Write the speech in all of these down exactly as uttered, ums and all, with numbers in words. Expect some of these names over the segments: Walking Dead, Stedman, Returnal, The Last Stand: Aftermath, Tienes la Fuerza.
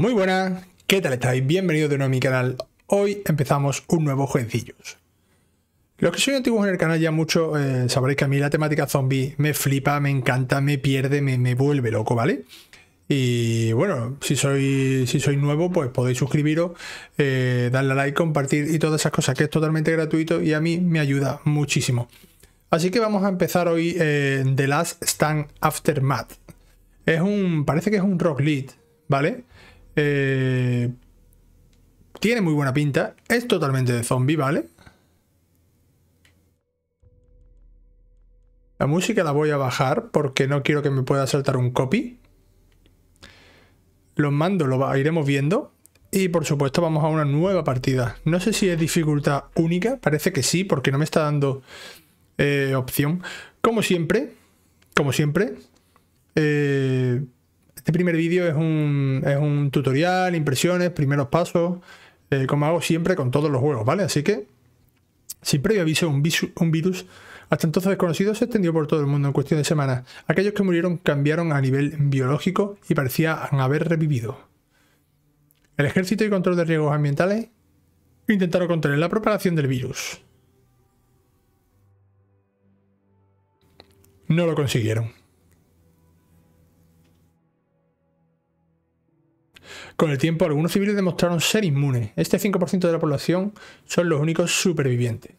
Muy buenas, ¿qué tal estáis? Bienvenidos de nuevo a mi canal. Hoy empezamos un nuevo Jueguecillos. Los que sois antiguos en el canal ya mucho eh, sabréis que a mí la temática zombie me flipa, me encanta, me pierde, me, me vuelve loco, ¿vale? Y bueno, si sois, si sois nuevo, pues podéis suscribiros, eh, darle a like, compartir y todas esas cosas, que es totalmente gratuito y a mí me ayuda muchísimo. Así que vamos a empezar hoy eh, The Last Stand: Aftermath. Es un, parece que es un rock lead, ¿vale? Eh, tiene muy buena pinta. Es totalmente de zombie, ¿vale? La música la voy a bajar porque no quiero que me pueda saltar un copy. Los mandos los iremos viendo. Y por supuesto vamos a una nueva partida. No sé si es dificultad única. Parece que sí, porque no me está dando eh, opción. Como siempre. Como siempre. Eh... Este primer vídeo es un, es un tutorial, impresiones, primeros pasos, eh, como hago siempre con todos los juegos, ¿vale? Así que, sin previo aviso, un, un virus hasta entonces desconocido se extendió por todo el mundo en cuestión de semanas. Aquellos que murieron cambiaron a nivel biológico y parecían haber revivido. El ejército y control de riesgos ambientales intentaron contener la propagación del virus. No lo consiguieron. Con el tiempo, algunos civiles demostraron ser inmunes. Este cinco por ciento de la población son los únicos supervivientes.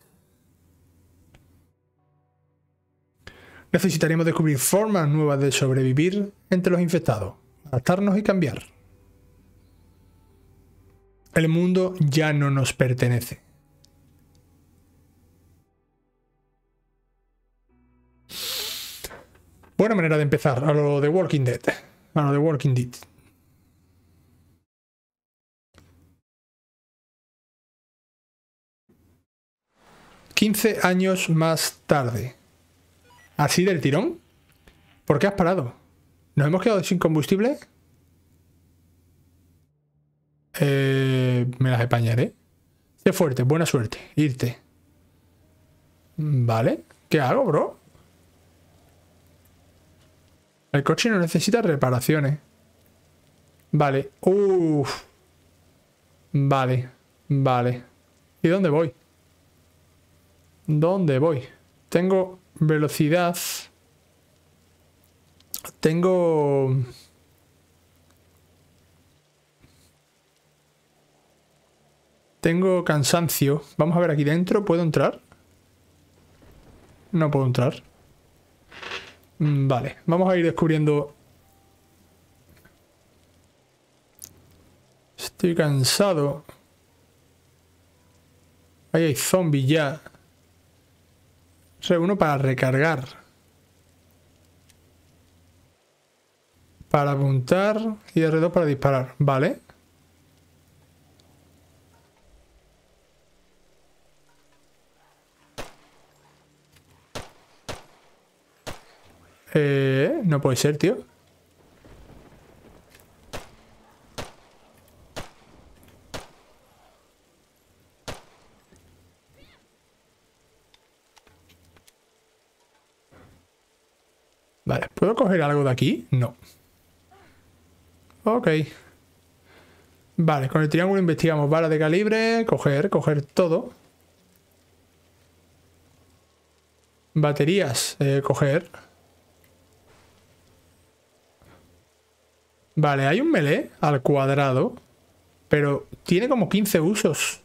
Necesitaremos descubrir formas nuevas de sobrevivir entre los infectados, adaptarnos y cambiar. El mundo ya no nos pertenece. Buena manera de empezar, a lo de Walking Dead. A lo de Walking Dead. quince años más tarde. ¿Así del tirón? ¿Por qué has parado? ¿Nos hemos quedado sin combustible? Eh, me las apañaré. Sé fuerte, buena suerte. Irte. Vale. ¿Qué hago, bro? El coche no necesita reparaciones. Vale. Uff. Vale. Vale. ¿Y dónde voy? ¿Dónde voy? Tengo velocidad. Tengo... Tengo cansancio. Vamos a ver aquí dentro. ¿Puedo entrar? No puedo entrar. Vale. Vamos a ir descubriendo... Estoy cansado. Ahí hay zombies ya. Uno para recargar. Para apuntar. Y R dos para disparar. Vale. Eh, no puede ser, tío. Vale, ¿puedo coger algo de aquí? No. Ok. Vale, con el triángulo investigamos balas de calibre, coger, coger todo. Baterías, eh, coger. Vale, hay un melee al cuadrado, pero tiene como quince usos.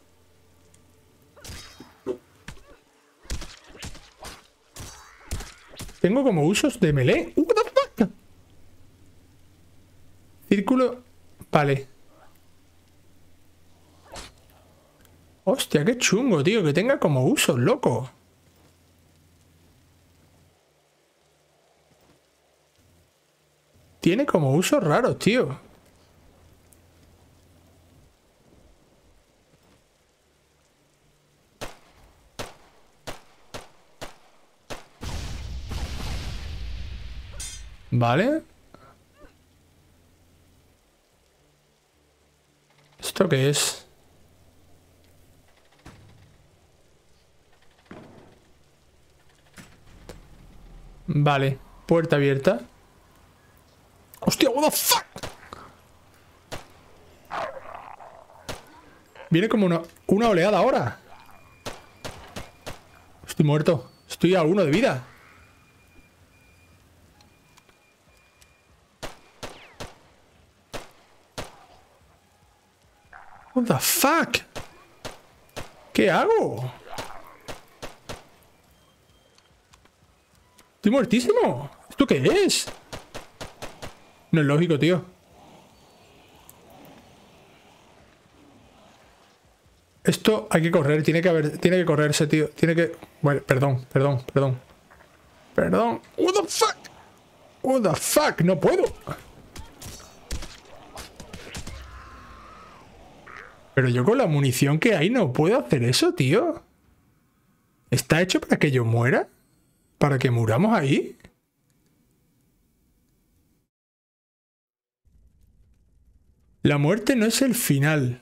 Tengo como usos de melee. What the fuck? Círculo. Vale. Hostia, qué chungo, tío. Que tenga como usos, loco. Tiene como usos raros, tío. Vale. ¿Esto qué es? Vale, puerta abierta. ¡Hostia, what the fuck! Viene como una, una oleada ahora. Estoy muerto. Estoy a uno de vida. What the fuck? ¿Qué hago? Estoy muertísimo. ¿Esto qué es? No es lógico, tío. Esto hay que correr, tiene que haber, tiene que correrse, tío. Tiene que... Bueno, perdón, perdón, perdón. Perdón. What the fuck? What the fuck? No puedo. Pero yo con la munición que hay no puedo hacer eso, tío. ¿Está hecho para que yo muera? ¿Para que muramos ahí? La muerte no es el final.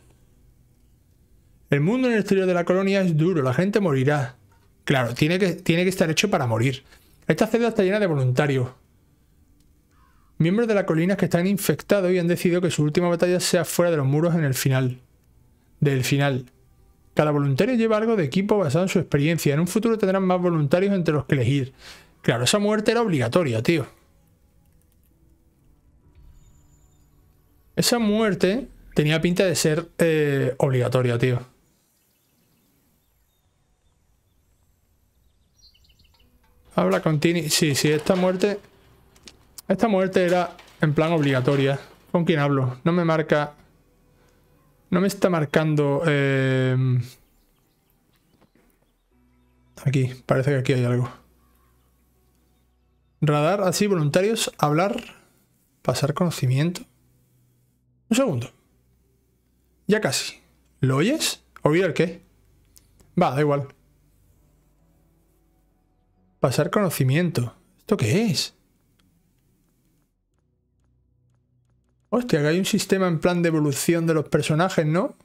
El mundo en el exterior de la colonia es duro, la gente morirá. Claro, tiene que, tiene que estar hecho para morir. Esta celda está llena de voluntarios. Miembros de la colina que están infectados y han decidido que su última batalla sea fuera de los muros en el final. Del final. Cada voluntario lleva algo de equipo basado en su experiencia. En un futuro tendrán más voluntarios entre los que elegir. Claro, esa muerte era obligatoria, tío. Esa muerte tenía pinta de ser eh, obligatoria, tío. Habla con Tini. Sí, sí, esta muerte... Esta muerte era en plan obligatoria. ¿Con quién hablo? No me marca... No me está marcando... Eh... Aquí, parece que aquí hay algo. Radar, así, voluntarios, hablar, pasar conocimiento. Un segundo. Ya casi. ¿Lo oyes? ¿Oír el qué? Va, da igual. Pasar conocimiento. ¿Esto qué es? Hostia, que hay un sistema en plan de evolución de los personajes, ¿no?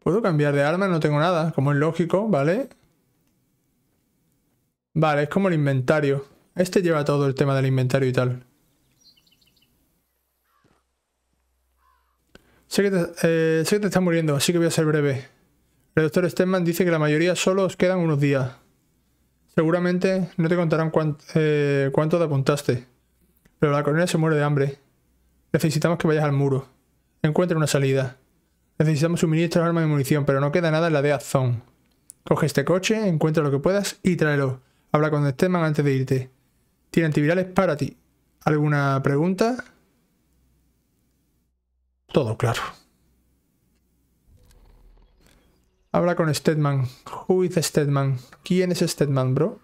¿Puedo cambiar de arma? No tengo nada, como es lógico, ¿vale? Vale, es como el inventario. Este lleva todo el tema del inventario y tal. Sé que te, eh, sé que te estás muriendo, así que voy a ser breve. El doctor Stedman dice que la mayoría solo os quedan unos días. Seguramente no te contarán cuánt, eh, cuánto te apuntaste. Pero la colonia se muere de hambre. Necesitamos que vayas al muro. Encuentra una salida. Necesitamos suministros, armas y munición, pero no queda nada en la Death Zone. Coge este coche, encuentra lo que puedas y tráelo. Habla con Stedman antes de irte. Tiene antivirales para ti. ¿Alguna pregunta? Todo claro. Habla con Stedman. Who is Stedman? ¿Quién es Stedman, bro?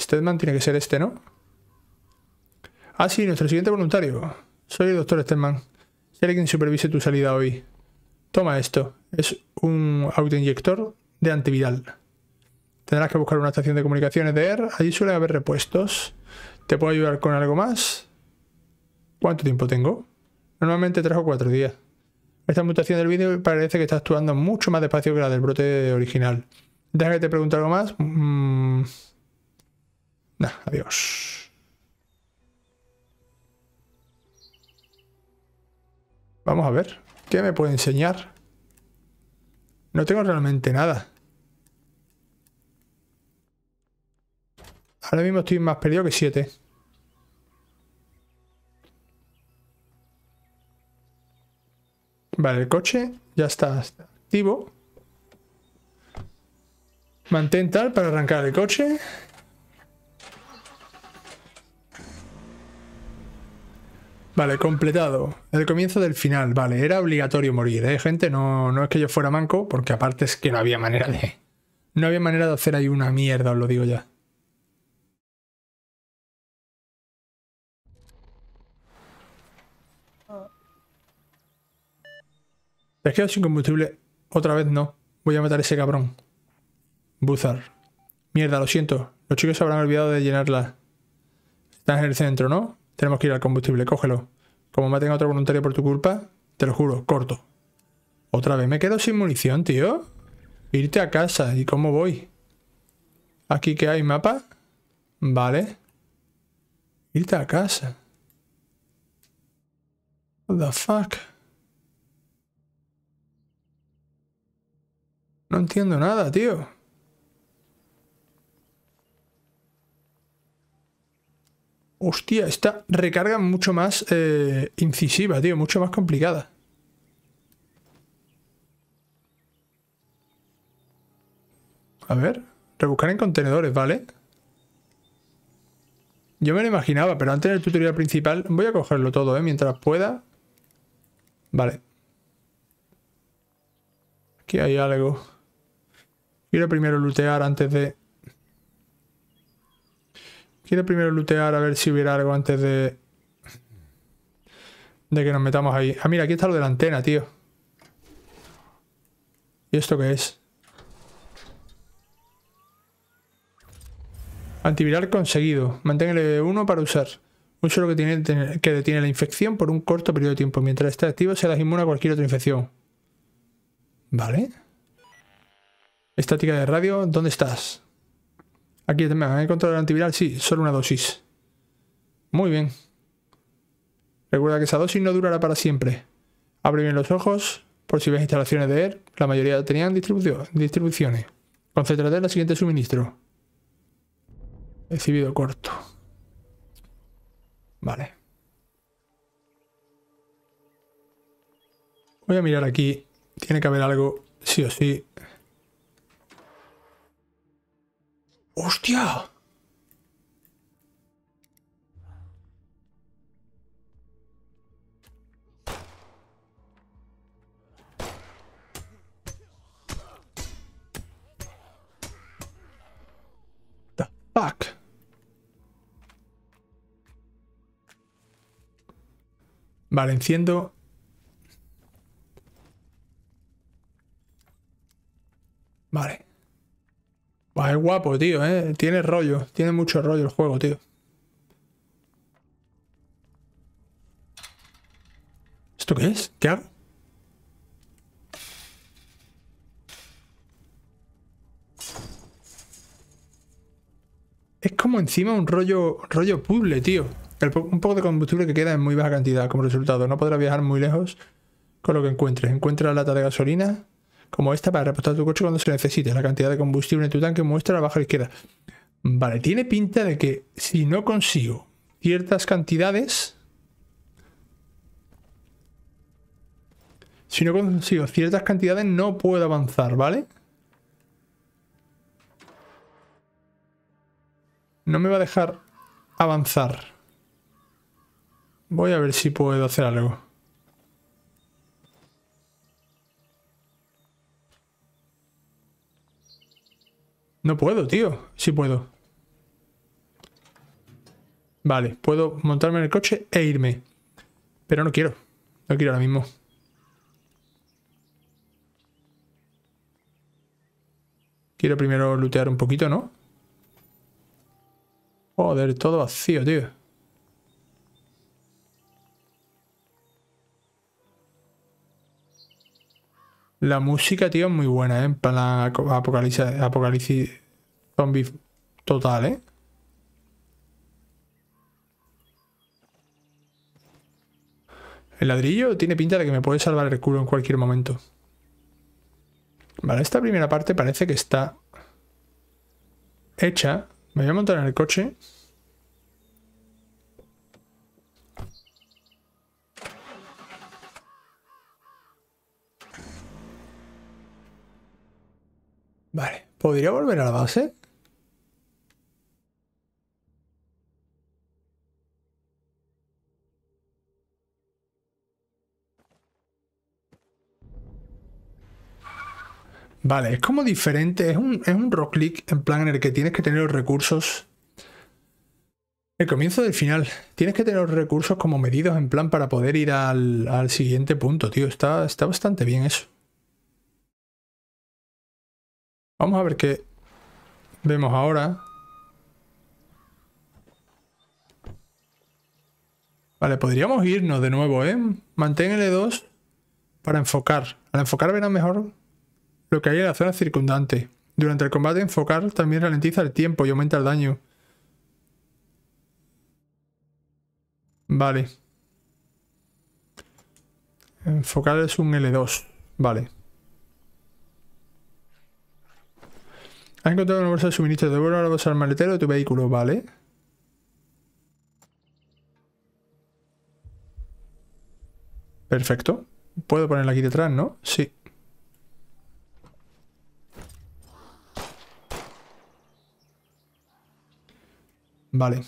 Stedman tiene que ser este, ¿no? Ah, sí, nuestro siguiente voluntario. Soy el doctor Stedman. Seré quien supervise tu salida hoy. Toma esto. Es un autoinyector de antiviral. Tendrás que buscar una estación de comunicaciones de E R. Allí suelen haber repuestos. ¿Te puedo ayudar con algo más? ¿Cuánto tiempo tengo? Normalmente tres o cuatro días. Esta mutación del vídeo parece que está actuando mucho más despacio que la del brote original. Deja que te pregunte algo más. Mm... Nah, adiós. Vamos a ver. ¿Qué me puede enseñar? No tengo realmente nada. Ahora mismo estoy más perdido que siete. Vale, el coche ya está activo. Mantén tal para arrancar el coche. Vale, completado. El comienzo del final. Vale, era obligatorio morir, ¿eh, gente? No, no es que yo fuera manco, porque aparte es que no había manera de... No había manera de hacer ahí una mierda, os lo digo ya. ¿Te has quedado sin combustible? Otra vez no. Voy a matar a ese cabrón. Buzar. Mierda, lo siento. Los chicos se habrán olvidado de llenarla. Estás en el centro, ¿no? Tenemos que ir al combustible. Cógelo. Como maten a otro voluntario por tu culpa, te lo juro, corto. Otra vez. Me quedo sin munición, tío. Irte a casa. ¿Y cómo voy? ¿Aquí que hay mapa? Vale. Irte a casa. What the fuck? No entiendo nada, tío. Hostia, esta recarga mucho más eh, incisiva, tío. Mucho más complicada. A ver. Rebuscar en contenedores, ¿vale? Yo me lo imaginaba, pero antes del tutorial principal... Voy a cogerlo todo, ¿eh? Mientras pueda. Vale. Aquí hay algo. Quiero primero lootear antes de... Quiero primero lootear a ver si hubiera algo antes de... De que nos metamos ahí. Ah, mira, aquí está lo de la antena, tío. ¿Y esto qué es? Antiviral conseguido. Mantén el E uno para usar. Un suero que, tiene, que detiene la infección por un corto periodo de tiempo. Mientras esté activo, serás inmune a cualquier otra infección. Vale. Estática de radio. ¿Dónde estás? Aquí también. ¿Has encontrado el antiviral? Sí, solo una dosis. Muy bien. Recuerda que esa dosis no durará para siempre. Abre bien los ojos por si ves instalaciones de E R. La mayoría tenían distribución, distribuciones. Concéntrate en el siguiente suministro. Recibido corto. Vale. Voy a mirar aquí. Tiene que haber algo, sí o sí. ¡Hostia! The fuck? Vale, enciendo. Vale. Pues es guapo, tío, ¿eh? Tiene rollo. Tiene mucho rollo el juego, tío. ¿Esto qué es? ¿Qué hago? Es como encima un rollo, rollo puzzle, tío. El po un poco de combustible que queda en muy baja cantidad. Como resultado, no podrás viajar muy lejos con lo que encuentres. Encuentra lata de gasolina como esta para repostar tu coche cuando se necesite. La cantidad de combustible en tu tanque muestra la baja a la izquierda. Vale, tiene pinta de que si no consigo ciertas cantidades... Si no consigo ciertas cantidades no puedo avanzar, ¿vale? No me va a dejar avanzar. Voy a ver si puedo hacer algo. No puedo, tío. Sí puedo. Vale, puedo montarme en el coche e irme. Pero no quiero. No quiero ahora mismo. Quiero primero lootear un poquito, ¿no? Joder, todo vacío, tío. La música, tío, es muy buena, ¿eh? Para la apocalipsis, apocalipsis zombie total, ¿eh? El ladrillo tiene pinta de que me puede salvar el culo en cualquier momento. Vale, esta primera parte parece que está hecha. Me voy a montar en el coche. Vale, ¿podría volver a la base? Vale, es como diferente, es un, es un rock click en plan en el que tienes que tener los recursos. El comienzo del final. Tienes que tener los recursos como medidos en plan para poder ir al, al siguiente punto, tío. Está, está bastante bien eso. Vamos a ver qué vemos ahora. Vale, podríamos irnos de nuevo, ¿eh? Mantén L dos para enfocar. Al enfocar verás mejor lo que hay en la zona circundante. Durante el combate, enfocar también ralentiza el tiempo y aumenta el daño. Vale. Enfocar es un L dos. Vale. Has encontrado una bolsa de suministros de vuelo, ahora vas al maletero de tu vehículo. Vale. Perfecto. Puedo ponerla aquí detrás, ¿no? Sí. Vale.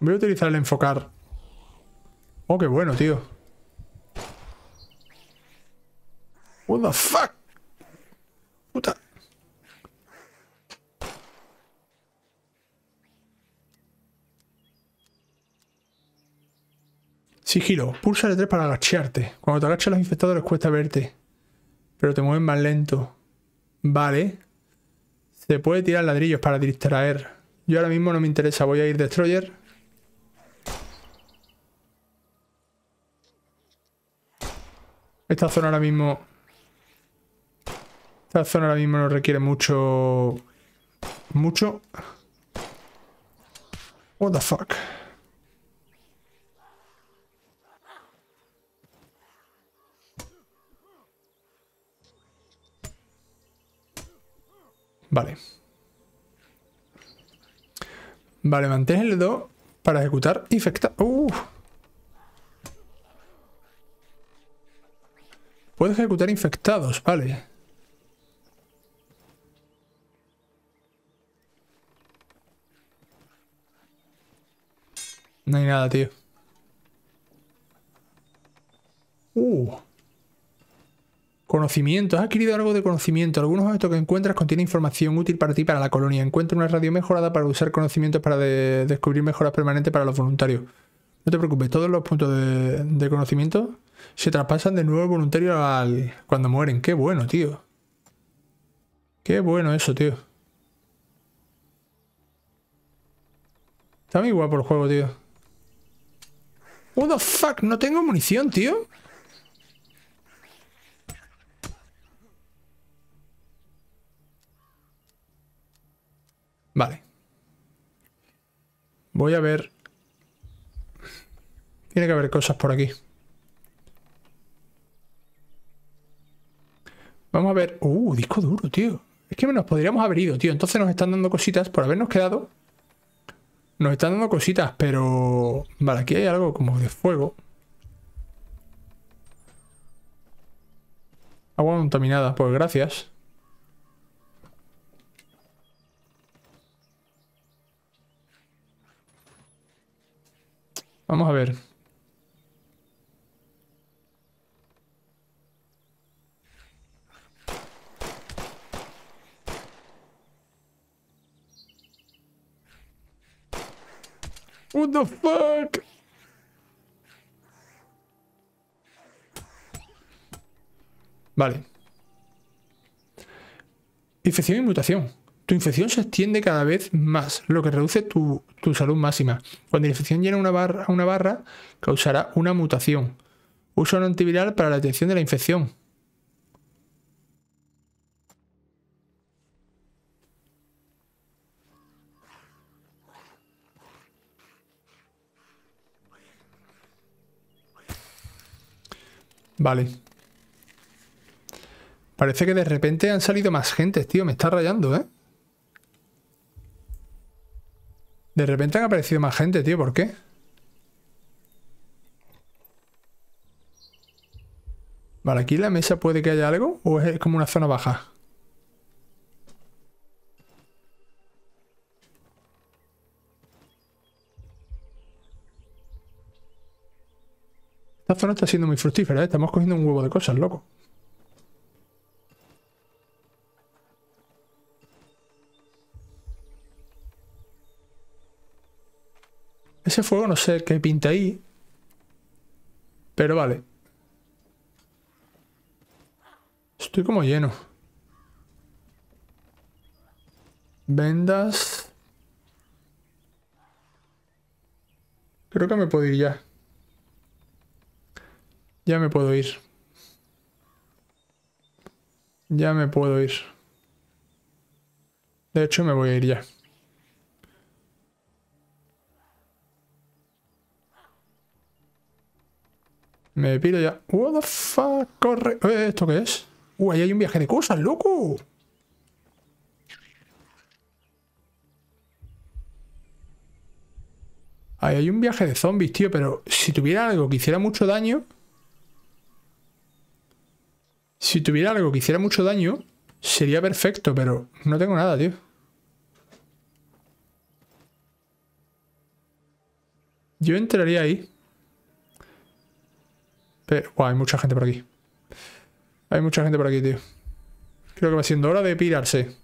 Voy a utilizar el enfocar. Oh, qué bueno, tío. What the fuck? Puta. Sigilo. Pulsa ele tres para agacharte. Cuando te agachas los infectadores cuesta verte, pero te mueven más lento. Vale. Se puede tirar ladrillos para distraer. Yo ahora mismo no me interesa. Voy a ir Destroyer. Esta zona ahora mismo... Esta zona ahora mismo no requiere mucho... Mucho. What the fuck. Vale. Vale, mantén el ele dos para ejecutar infecta. Uh. Puedo ejecutar infectados, vale. No hay nada, tío. Uh. Conocimiento. Has adquirido algo de conocimiento. Algunos objetos que encuentras contienen información útil para ti y para la colonia. Encuentra una radio mejorada para usar conocimientos para de descubrir mejoras permanentes para los voluntarios. No te preocupes, todos los puntos de, de conocimiento se traspasan de nuevo voluntario al cuando mueren. Qué bueno, tío. Qué bueno eso, tío. Está muy guapo el juego, tío. What the fuck, no tengo munición, tío. Vale. Voy a ver. Tiene que haber cosas por aquí. Vamos a ver. Uh, disco duro, tío. Es que nos podríamos haber ido, tío. Entonces nos están dando cositas por habernos quedado. Nos están dando cositas, pero... Vale, aquí hay algo como de fuego. Agua contaminada, pues gracias. Vamos a ver. What the fuck? Vale. Infección y mutación. Tu infección se extiende cada vez más, lo que reduce tu, tu salud máxima. Cuando la infección llena una barra, una barra, causará una mutación. Usa un antiviral para la detención de la infección. Vale. Parece que de repente han salido más gentes, tío. Me está rayando, ¿eh? De repente han aparecido más gente, tío. ¿Por qué? Vale, aquí en la mesa puede que haya algo. ¿O es como una zona baja? Esta zona está siendo muy fructífera, ¿eh? Estamos cogiendo un huevo de cosas, loco. Ese fuego no sé qué pinta ahí, pero vale. Estoy como lleno. Vendas. Creo que me puedo ir ya. Ya me puedo ir. Ya me puedo ir. De hecho, me voy a ir ya. Me pido ya. What the fuck, corre. Eh, ¿esto qué es? Uh, ahí hay un viaje de cosas, loco. Ahí hay un viaje de zombies, tío. Pero si tuviera algo que hiciera mucho daño... Si tuviera algo que hiciera mucho daño, sería perfecto, pero no tengo nada, tío. Yo entraría ahí. Pero... Wow, hay mucha gente por aquí. Hay mucha gente por aquí, tío. Creo que va siendo hora de pirarse.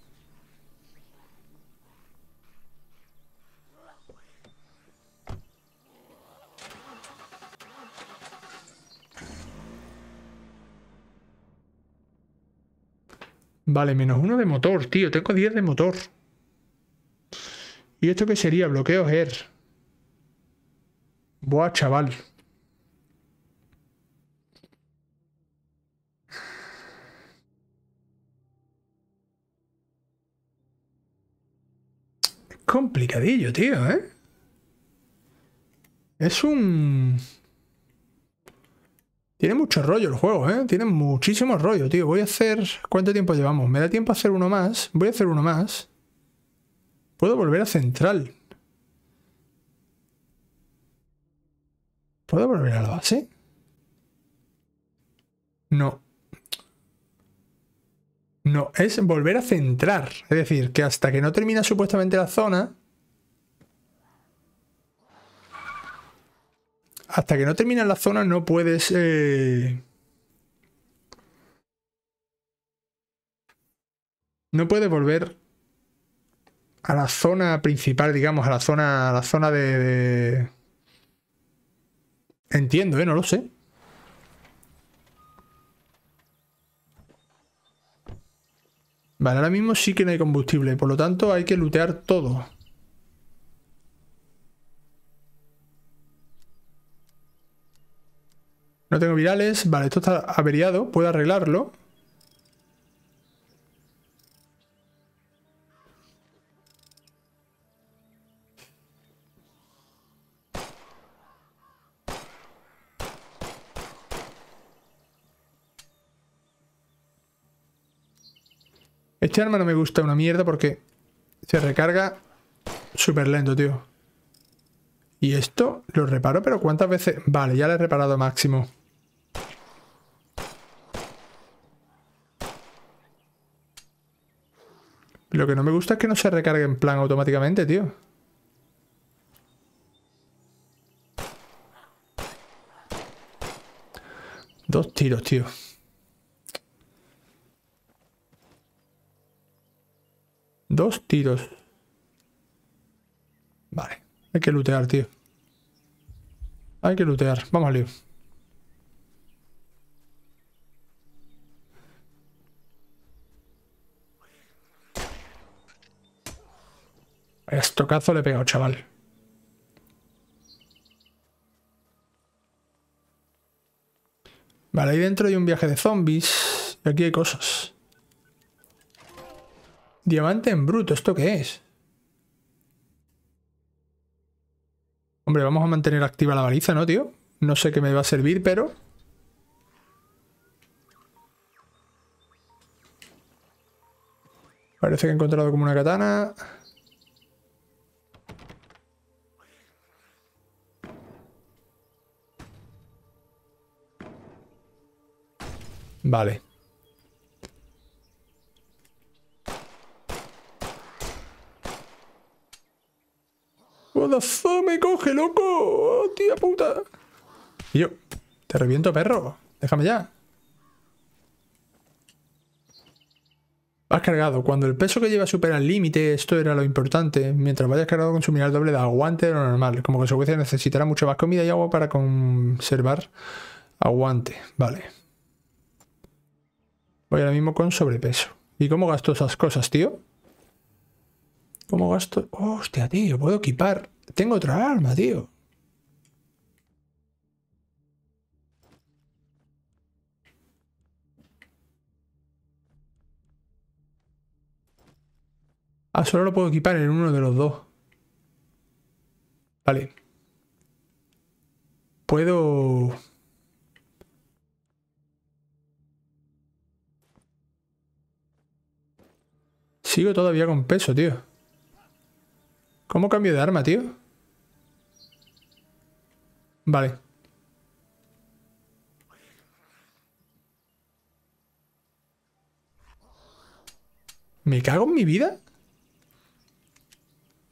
Vale, menos uno de motor, tío. Tengo diez de motor. ¿Y esto qué sería? Bloqueo G E R. Buah, chaval. Es complicadillo, tío, ¿eh? Es un... Tiene mucho rollo el juego, ¿eh? Tiene muchísimo rollo, tío. Voy a hacer... ¿Cuánto tiempo llevamos? Me da tiempo a hacer uno más. Voy a hacer uno más. Puedo volver a central. ¿Puedo volver a la base? No. No, es volver a centrar. Es decir, que hasta que no termina supuestamente la zona... Hasta que no terminas la zona no puedes... Eh... No puedes volver a la zona principal, digamos, a la zona, a la zona de, de... Entiendo, ¿eh? No lo sé. Vale, ahora mismo sí que no hay combustible, por lo tanto hay que lootear todo. No tengo virales. Vale, esto está averiado. Puedo arreglarlo. Este arma no me gusta una mierda porque se recarga súper lento, tío. Y esto lo reparo, pero ¿cuántas veces? Vale, ya lo he reparado máximo. Lo que no me gusta es que no se recargue en plan automáticamente, tío. Dos tiros, tío. Dos tiros. Vale. Hay que lootear, tío. Hay que lootear. Vamos al lío. Estocazo le he pegado, chaval. Vale, ahí dentro hay un viaje de zombies. Y aquí hay cosas. Diamante en bruto, ¿esto qué es? Hombre, vamos a mantener activa la baliza, ¿no, tío? No sé qué me va a servir, pero... Parece que he encontrado como una katana... Vale. What the fuck me coge, loco. Oh, tía puta. Y yo, te reviento, perro. Déjame ya. Vas cargado. Cuando el peso que lleva supera el límite, esto era lo importante. Mientras vayas cargado, consumirá el doble de aguante de lo normal. Como consecuencia, necesitará mucho más comida y agua para conservar aguante. Vale. Voy ahora mismo con sobrepeso. ¿Y cómo gasto esas cosas, tío? ¿Cómo gasto? Hostia, tío, puedo equipar. Tengo otra arma, tío. Ah, solo lo puedo equipar en uno de los dos. Vale. Puedo... Sigo todavía con peso, tío. ¿Cómo cambio de arma, tío? Vale. ¿Me cago en mi vida?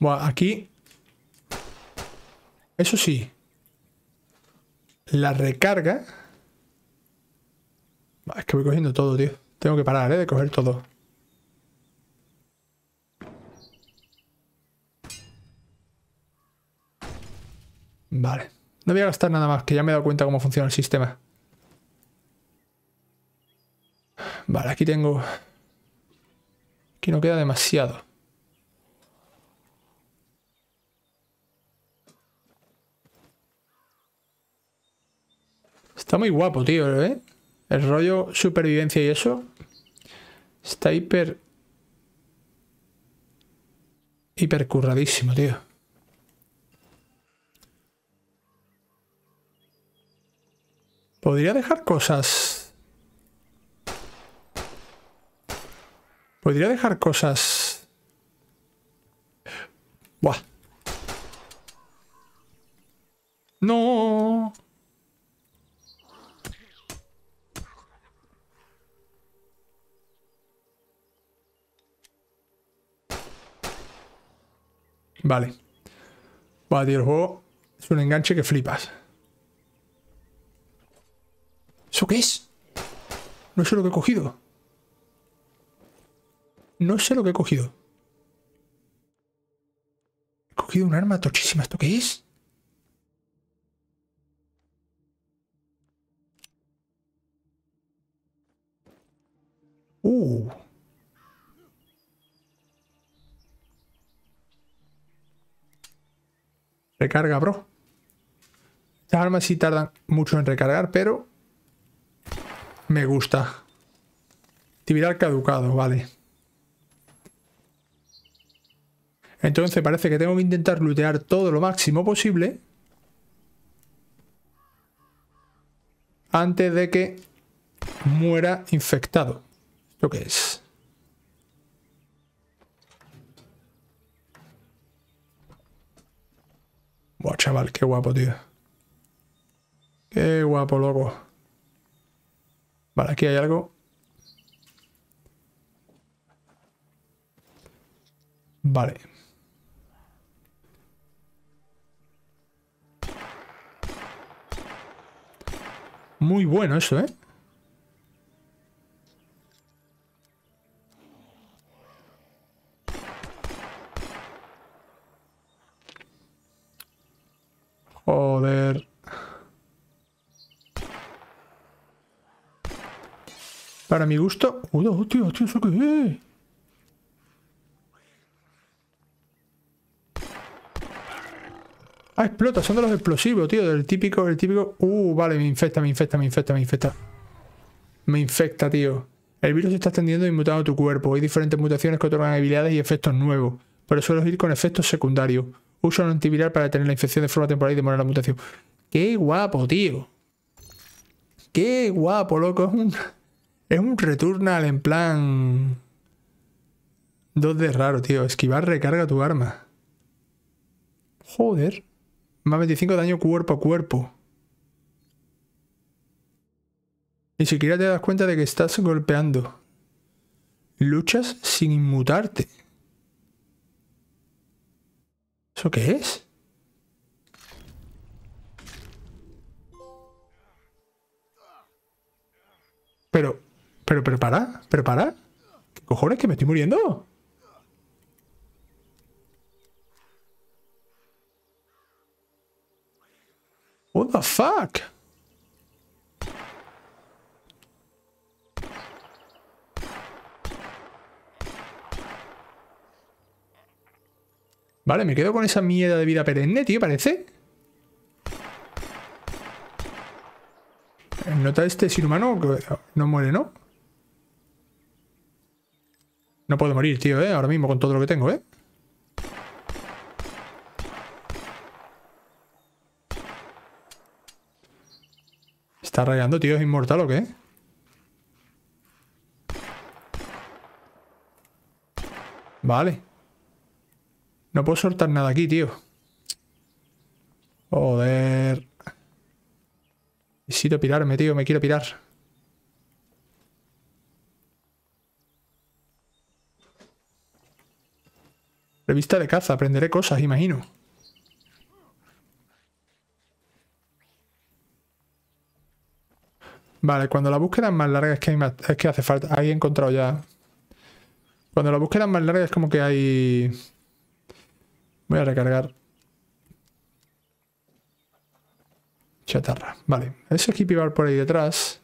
Buah, aquí... Eso sí. La recarga... Es que voy cogiendo todo, tío. Tengo que parar, ¿eh? De coger todo. Vale. No voy a gastar nada más, que ya me he dado cuenta cómo funciona el sistema. Vale, aquí tengo... Aquí no queda demasiado. Está muy guapo, tío, ¿eh? El rollo supervivencia y eso. Está hiper... Hiper curradísimo, tío. Podría dejar cosas... Podría dejar cosas... Buah. No... Vale. Buah, tío, el juego es un enganche que flipas. ¿Eso qué es? No sé lo que he cogido. No sé lo que he cogido. He cogido un arma tochísima. ¿Esto qué es? Uh... Recarga, bro. Estas armas sí tardan mucho en recargar, pero me gusta. Actividad caducado, vale. Entonces parece que tengo que intentar lootear todo lo máximo posible antes de que muera infectado. ¿Esto qué es? Buah, chaval, qué guapo, tío. Qué guapo, loco. Vale, aquí hay algo. Vale. Muy bueno eso, ¿eh? Joder. Para mi gusto. Joder, hostia, hostia, ¿eso qué es? Ah, explota, son de los explosivos, tío. Del típico, el típico. Uh, vale, me infecta, me infecta, me infecta, me infecta. Me infecta, tío. El virus se está extendiendo y mutando tu cuerpo. Hay diferentes mutaciones que otorgan habilidades y efectos nuevos. Pero sueles ir con efectos secundarios. Usa un antiviral para detener la infección de forma temporal y demorar la mutación. ¡Qué guapo, tío! ¡Qué guapo, loco! Es un, es un Returnal en plan... dos D raro, tío. Esquivar recarga tu arma. Joder. Más veinticinco daño cuerpo a cuerpo. Ni siquiera te das cuenta de que estás golpeando. Luchas sin inmutarte. ¿Eso qué es? Pero, pero, pero para, pero para. ¿Qué cojones? ¿Que me estoy muriendo? What the fuck? Vale, me quedo con esa mierda de vida perenne, tío, parece. Nota este ser humano que no muere, ¿no? No puedo morir, tío, ¿eh? Ahora mismo con todo lo que tengo, ¿eh? Está rayando, tío, ¿es inmortal o qué? Vale. No puedo soltar nada aquí, tío. Joder. Necesito pirarme, tío. Me quiero pirar. Revista de caza. Aprenderé cosas, imagino. Vale, cuando la búsqueda es más larga es que, hay más, es que hace falta... Ahí he encontrado ya... Cuando la búsqueda es más larga es como que hay... Voy a recargar. Chatarra. Vale. Ese equipo por ahí detrás.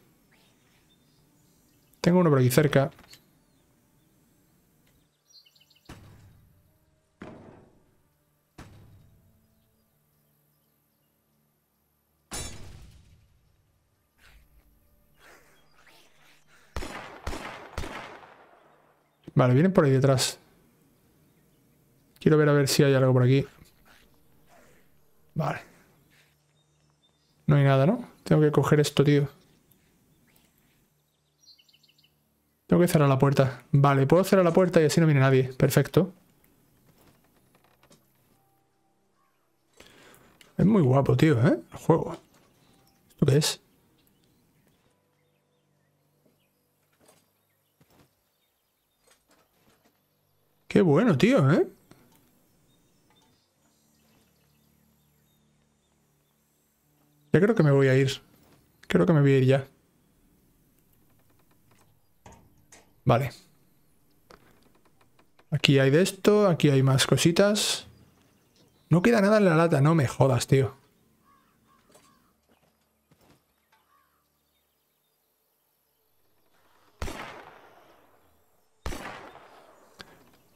Tengo uno por aquí cerca. Vale, vienen por ahí detrás. Quiero ver a ver si hay algo por aquí. Vale. No hay nada, ¿no? Tengo que coger esto, tío. Tengo que cerrar la puerta. Vale, puedo cerrar la puerta y así no viene nadie. Perfecto. Es muy guapo, tío, ¿eh? El juego. ¿Esto qué es? Qué bueno, tío, ¿eh? Ya creo que me voy a ir. Creo que me voy a ir ya. Vale. Aquí hay de esto, aquí hay más cositas. No queda nada en la lata, no me jodas, tío.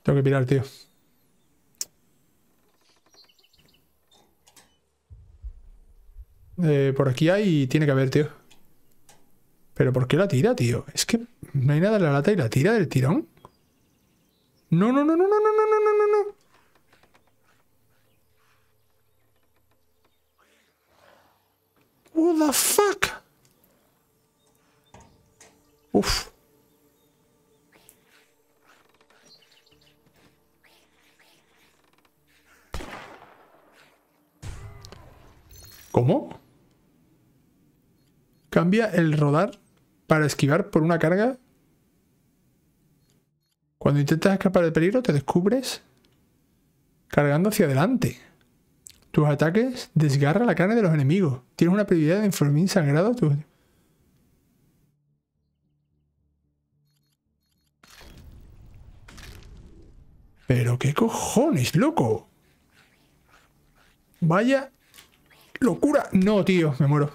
Tengo que pirar, tío. Eh, por aquí hay... Tiene que haber, tío. ¿Pero por qué la tira, tío? Es que no hay nada en la lata y la tira del tirón. No, no, no, no, no, no, no, no, no, no. What the fuck? Uf. ¿Cómo? Cambia el rodar para esquivar por una carga. Cuando intentas escapar del peligro te descubres cargando hacia adelante. Tus ataques desgarran la carne de los enemigos. Tienes una prioridad de informín sangrado. Tu... Pero qué cojones, loco. Vaya... ¡Locura! No, tío, me muero.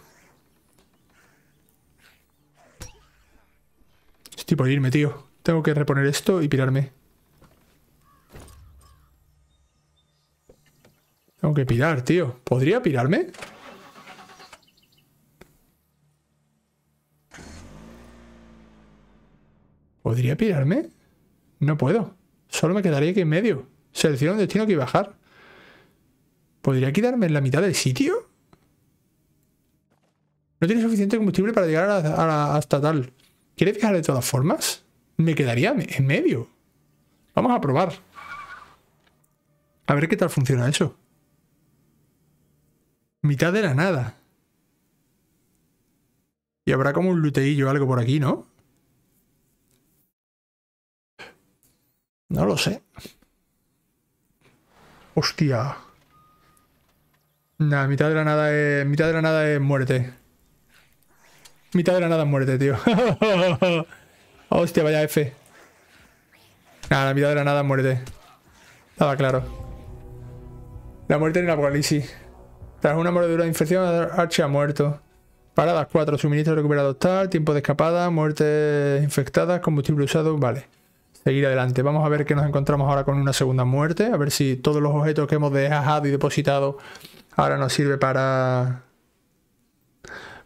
Estoy por irme, tío. Tengo que reponer esto y pirarme. Tengo que pirar, tío. ¿Podría pirarme? ¿Podría pirarme? No puedo. Solo me quedaría aquí en medio. Selecciono un destino que bajar. ¿Podría quedarme en la mitad del sitio? No tiene suficiente combustible para llegar a la, a la, hasta tal. ¿Quieres viajar de todas formas? Me quedaría en medio. Vamos a probar. A ver qué tal funciona eso. Mitad de la nada. Y habrá como un luteillo o algo por aquí, ¿no? No lo sé. Hostia. Nah, mitad de la nada es... Mitad de la nada es muerte. Mitad de la nada es muerte, tío. Hostia, vaya F. Nah, la mitad de la nada es muerte. Estaba claro. La muerte en el apocalipsis. Tras una mordedura de infección, Archie ha muerto. Paradas cuatro. Suministro recuperado tal. Tiempo de escapada. Muertes infectadas. Combustible usado. Vale. Seguir adelante. Vamos a ver qué nos encontramos ahora con una segunda muerte. A ver si todos los objetos que hemos dejado y depositado... Ahora nos sirve para,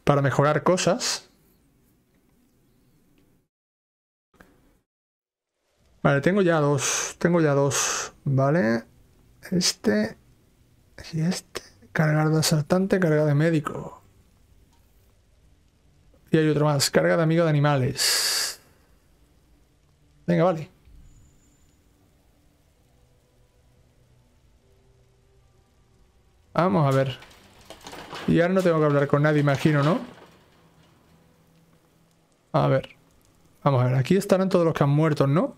para mejorar cosas. Vale, tengo ya dos. Tengo ya dos. Vale. Este. Y este. Cargar de asaltante, carga de médico. Y hay otro más. Carga de amigo de animales. Venga, vale. Vamos a ver. Y ahora no tengo que hablar con nadie, imagino, ¿no? A ver. Vamos a ver. Aquí estarán todos los que han muerto, ¿no?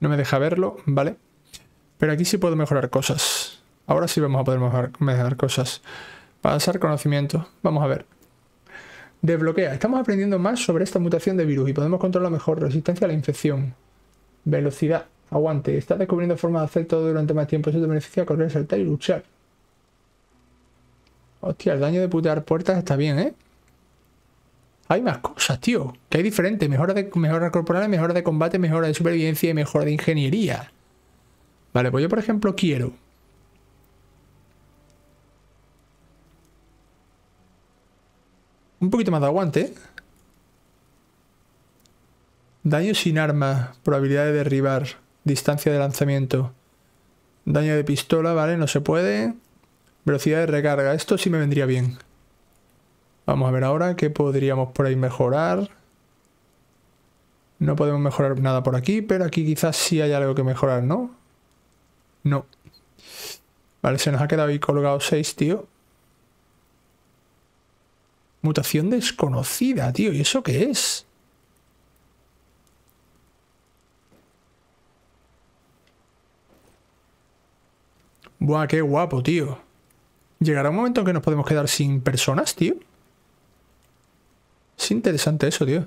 No me deja verlo, vale. Pero aquí sí puedo mejorar cosas. Ahora sí vamos a poder mejorar, mejorar cosas. Pasar conocimiento. Vamos a ver. Desbloquea. Estamos aprendiendo más sobre esta mutación de virus y podemos controlar mejor resistencia a la infección. Velocidad. Aguante. Estás descubriendo formas de hacer todo durante más tiempo. Eso te beneficia correr, saltar y luchar. Hostia, el daño de putear puertas está bien, ¿eh? Hay más cosas, tío. Que hay diferentes. Mejora de mejora corporal, mejora de combate, mejora de supervivencia y mejora de ingeniería. Vale, pues yo, por ejemplo, quiero... un poquito más de aguante. Daño sin arma. Probabilidad de derribar. Distancia de lanzamiento. Daño de pistola, vale, no se puede. Velocidad de recarga. Esto sí me vendría bien. Vamos a ver ahora qué podríamos por ahí mejorar. No podemos mejorar nada por aquí, pero aquí quizás sí hay algo que mejorar, ¿no? No. Vale, se nos ha quedado ahí colgado seis, tío. Mutación desconocida, tío. ¿Y eso qué es? Buah, qué guapo, tío. ¿Llegará un momento en que nos podemos quedar sin personas, tío? Es interesante eso, tío.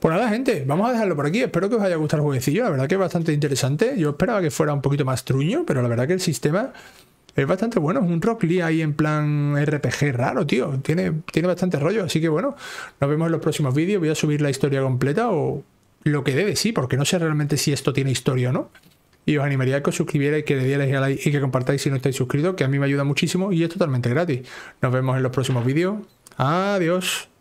Pues nada, gente, vamos a dejarlo por aquí. Espero que os haya gustado el jueguecillo. La verdad que es bastante interesante. Yo esperaba que fuera un poquito más truño, pero la verdad que el sistema... es bastante bueno, es un Rock Lee ahí en plan R P G raro, tío. Tiene, tiene bastante rollo, así que bueno, nos vemos en los próximos vídeos. Voy a subir la historia completa o lo que debe, sí, porque no sé realmente si esto tiene historia o no. Y os animaría a que os suscribierais, que le dierais a like y que compartáis si no estáis suscritos, que a mí me ayuda muchísimo y es totalmente gratis. Nos vemos en los próximos vídeos. Adiós.